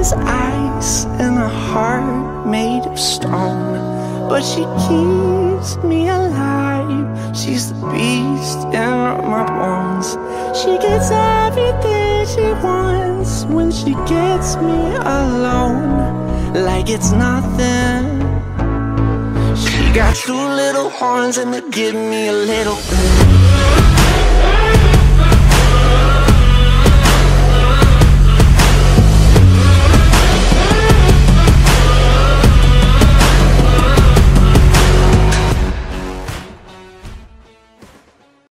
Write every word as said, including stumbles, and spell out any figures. as ice and a heart made of stone. But she keeps me alive, she's the beast in my bones. She gets everything she wants when she gets me alone, like it's nothing. She got two little horns and they give me a little.